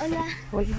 Olá. Olá.